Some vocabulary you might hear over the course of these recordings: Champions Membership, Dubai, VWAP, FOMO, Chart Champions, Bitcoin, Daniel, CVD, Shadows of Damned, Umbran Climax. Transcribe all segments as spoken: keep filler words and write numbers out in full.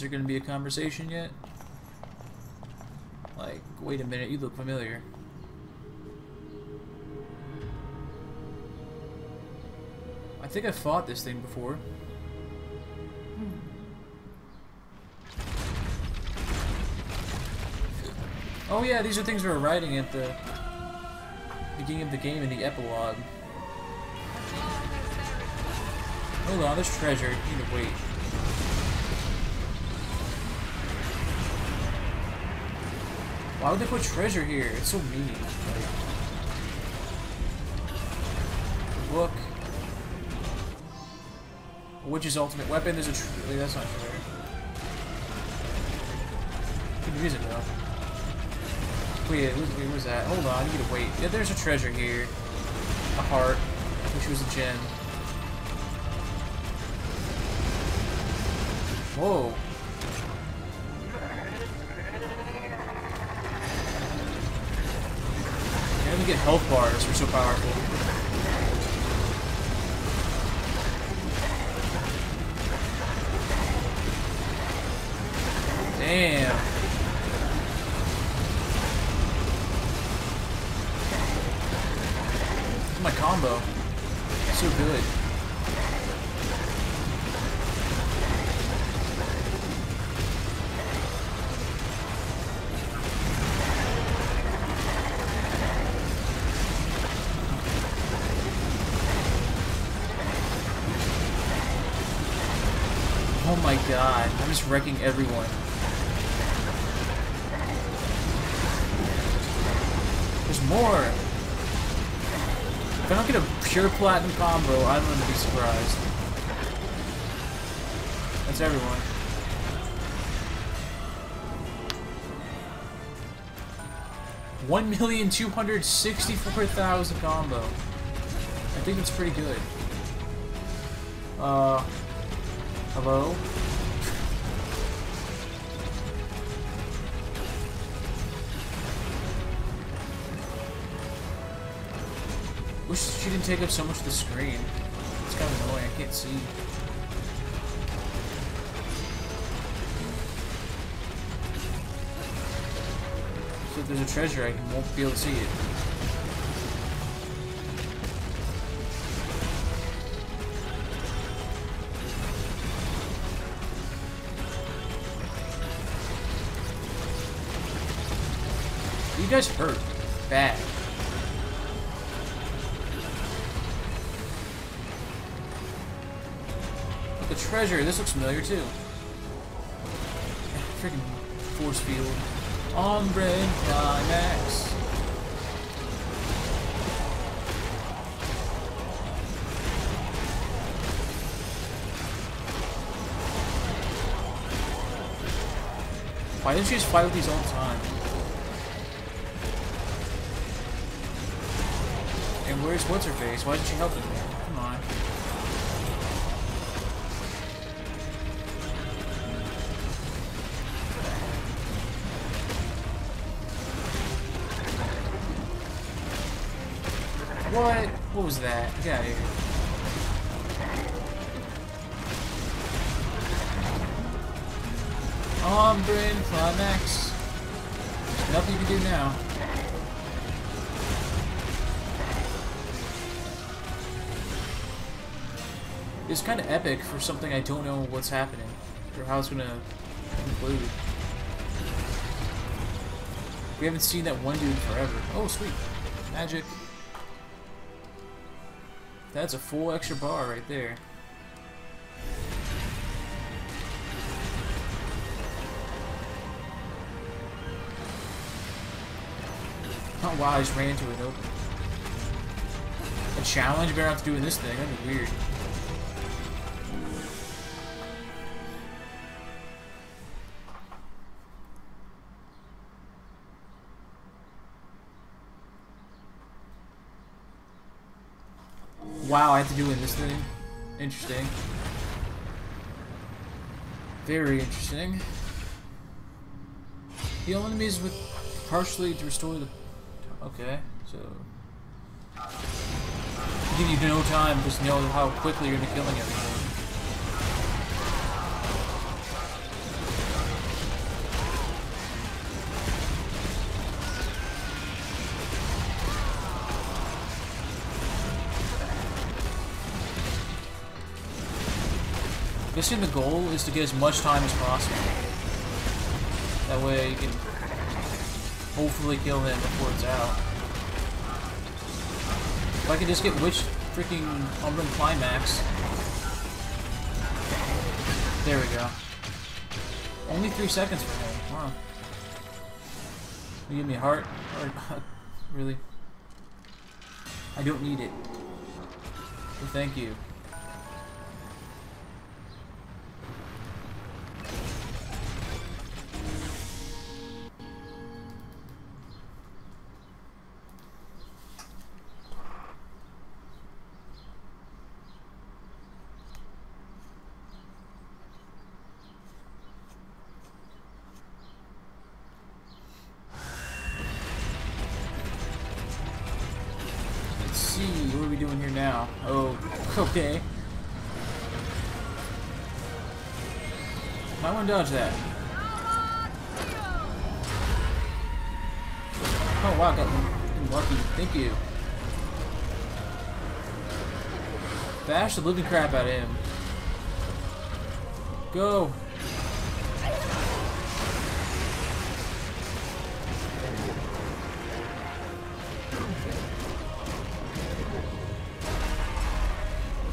Is there going to be a conversation yet? Like, wait a minute, you look familiar. I think I fought this thing before. Oh yeah, these are things we were writing at the beginning of the game in the epilogue. Hold on, there's treasure. You need to wait. Why would they put treasure here? It's so mean. Like, look. A witch's ultimate weapon is a treasure. That's not fair. Couldn't use it though. Wait, what was that? Hold on, you need to wait. Yeah, there's a treasure here. A heart, which was a gem. Whoa. I only get health bars, they're so powerful. Damn. That's my combo. It's so good. Oh my god, I'm just wrecking everyone. There's more! If I don't get a pure platinum combo, I'm gonna be surprised. That's everyone. one million two hundred sixty-four thousand combo. I think that's pretty good. Uh... Hello? Wish she didn't take up so much of the screen. It's kind of annoying, I can't see. So if there's a treasure, I won't be able to see it. You guys hurt bad. But the treasure, this looks familiar too. Freaking force field. Umbran Climax. Why didn't you just fight with these all the time? And where's what's-her-face? Why didn't she help him there? Come on. What? What was that? Get out of here. Umbran Climax. There's nothing you can do now. It's kind of epic for something I don't know what's happening, or how it's going to conclude. We haven't seen that one dude forever. Oh, sweet. Magic. That's a full extra bar right there. Oh wow, I just ran into it open. A challenge? Better off doing this thing, that'd be weird. Wow, I have to do in this thing. Interesting. Very interesting. Heal enemies with partially to restore the. Okay, so you need no time, just know how quickly you're gonna be killing everything. Basically, the goal is to get as much time as possible. That way you can hopefully kill him before it's out. If I could just get Witch freaking Umbran Climax. There we go. Only three seconds for him. Wow. You give me a heart? Or not? Really? I don't need it. Well, thank you. What are we doing here now? Oh, okay. Might want to dodge that. Oh wow, got lucky. Thank you. Bash the living crap out of him. Go.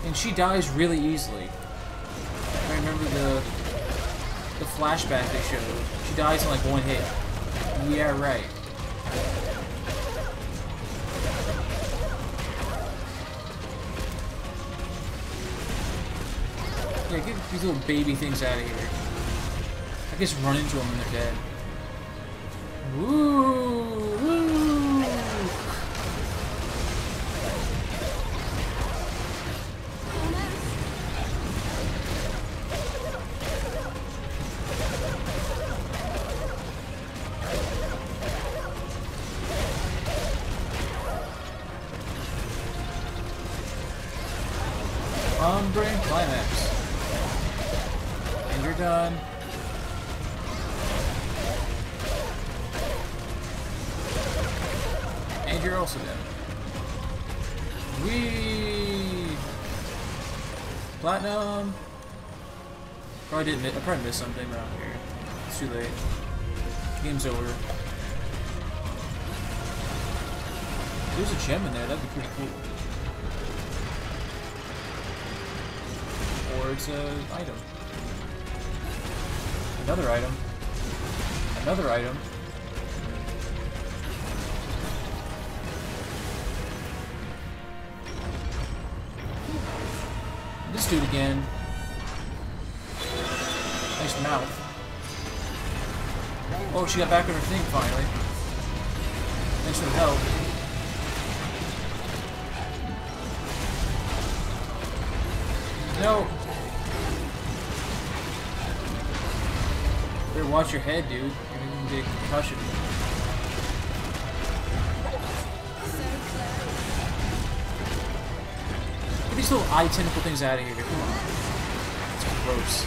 And she dies really easily. I remember the the flashback they showed. She dies in like one hit. Yeah, right. Yeah, get these little baby things out of here. I just run into them and they're dead. Woo! Umbran Climax. And you're done. And you're also done. Whee! Platinum! Probably didn't miss, I probably missed something around here. It's too late. Game's over. There's a gem in there, that'd be pretty cool. Or it's an item. Another item. Another item. This dude again. Nice mouth. Oh, she got back on her thing finally. Thanks for the help. No! Better watch your head, dude. You're gonna get a concussion. Get these little eye tentacle things out of here. Come on. It's gross.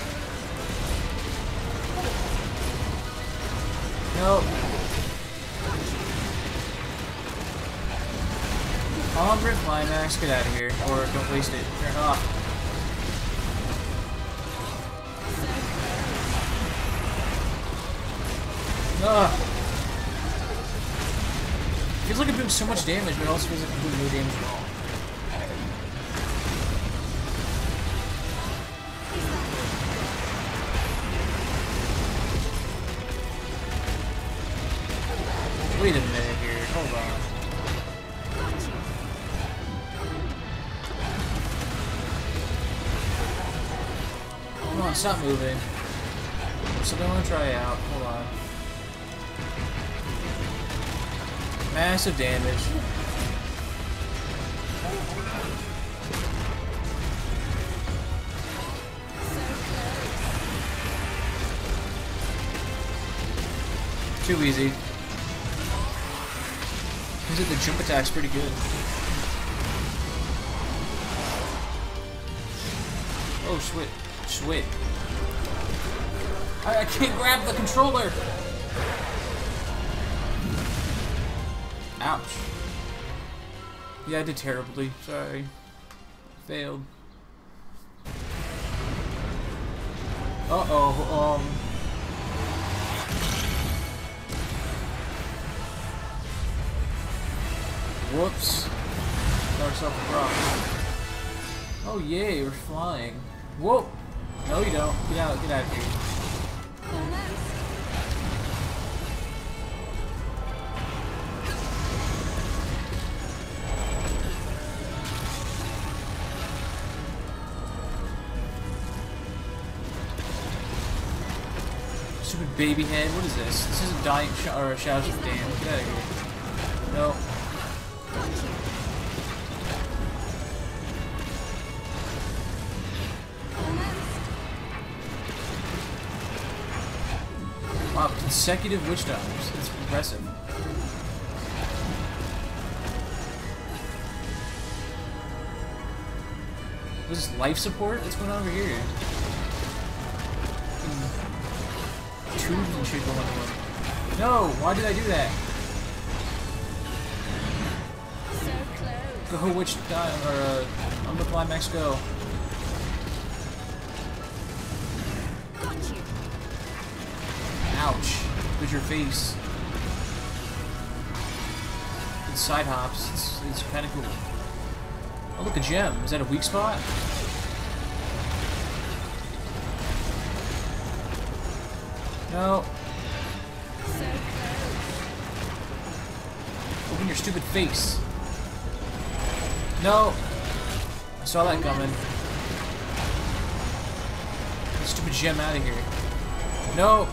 No! Umbran Climax, get out of here. Or don't waste it. Turn it off. Ugh. Feels like I'm doing so much damage, but it also feels like I'm doing no damage at all. Wait a minute here, hold on. Hold on, stop moving. Something I want to try out, hold on. Massive damage. Too easy. He's at the jump attack's pretty good. Oh, switch. Switch. I, I can't grab the controller! Ouch. Yeah, I did terribly. Sorry. Failed. Uh-oh, um... whoops. Got ourselves a problem. Oh yay, we're flying. Whoa! No you don't. Get out, get out of here. Stupid baby head. What is this? This is a dying sh or a Shadows of Damned. Get out of here. No. Wow, consecutive witch dives. That's impressive. What is this, life support? What's going on over here? No! Why did I do that? So close. Go which die or uh Umbran Climax go. Got you. Ouch. There's your face. It's side hops, it's it's kinda cool. Oh look, a gem. Is that a weak spot? No. So open your stupid face. No. I saw that coming. Get the stupid gem out of here. No.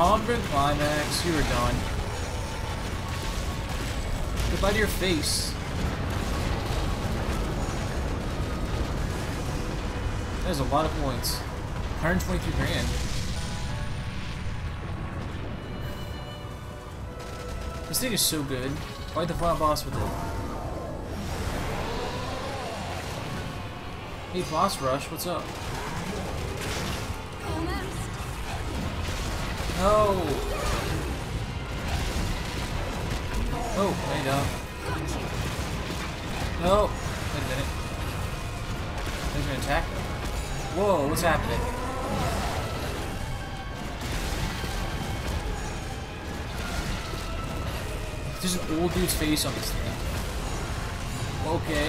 Umbran Climax, you are done. Goodbye to your face. That is a lot of points. one hundred twenty-three grand. This thing is so good. Fight the final boss with it. Hey, boss rush, what's up? No! Oh, I don't. No! Wait a minute. There's an attack. Whoa, what's happening? There's an old dude's face on this thing. Okay.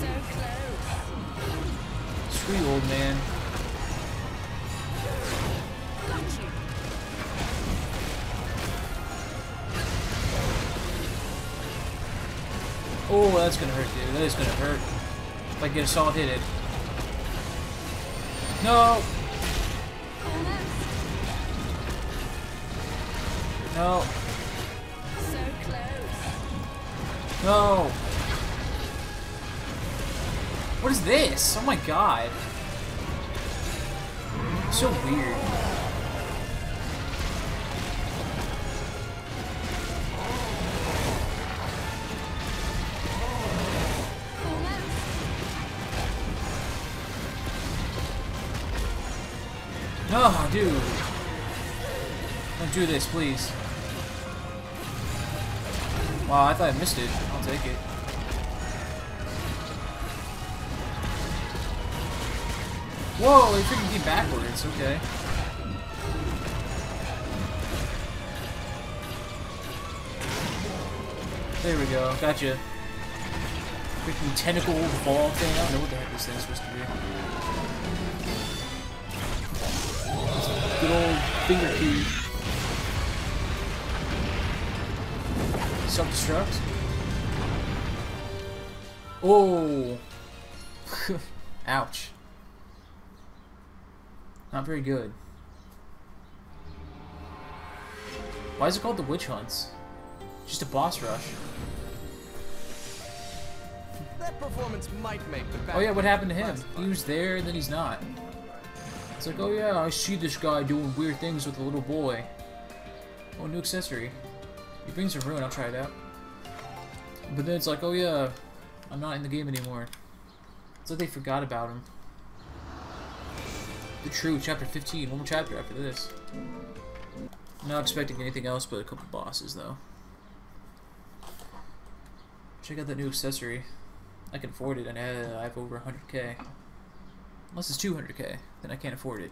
So close. Screw you, old man. Got you. Oh, that's gonna hurt, dude. That is gonna hurt. If I get a solid hit it. No! No. So close. No. What is this? Oh my god. So weird. No, dude. Don't do this, please. Wow, I thought I missed it. I'll take it. Whoa, he couldn't be backwards. Okay. There we go. Gotcha. Freaking tentacle ball thing. I don't know what the heck this thing's supposed to be. It's a good old finger cube. Self-destruct. Oh! Ouch. Not very good. Why is it called the Witch Hunts? Just a boss rush. That performance might make the back. Oh yeah, what happened to him? He was there and then he's not. It's like, oh yeah, I see this guy doing weird things with a little boy. Oh, new accessory. It brings a ruin, I'll try it out. But then it's like, oh yeah, I'm not in the game anymore. It's like they forgot about him. The True, chapter fifteen, one more chapter after this. I'm not expecting anything else but a couple bosses though. Check out that new accessory. I can afford it, and uh, I have over one hundred K. Unless it's two hundred K, then I can't afford it.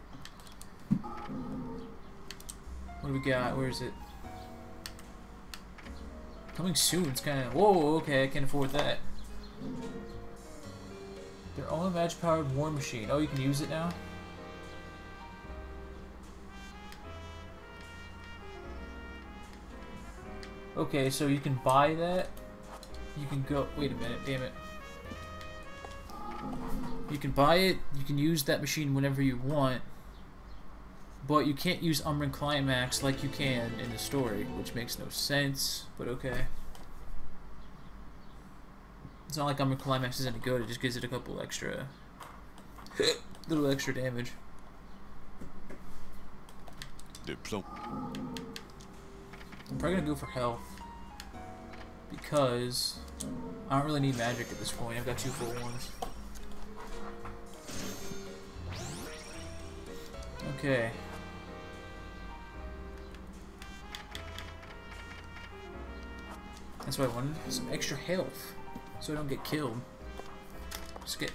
What do we got? Where is it? Coming soon, it's kind of... Whoa, okay, I can't afford that. Their own magic-powered war machine. Oh, you can use it now? Okay, so you can buy that. You can go... Wait a minute, damn it. You can buy it, you can use that machine whenever you want, but you can't use Umbran Climax like you can in the story, which makes no sense, but okay. It's not like Umbran Climax is any good, it just gives it a couple extra... little extra damage. I'm probably gonna go for health, because I don't really need magic at this point, I've got two full ones. Okay. That's what I wanted. Some extra health. So I don't get killed. Just get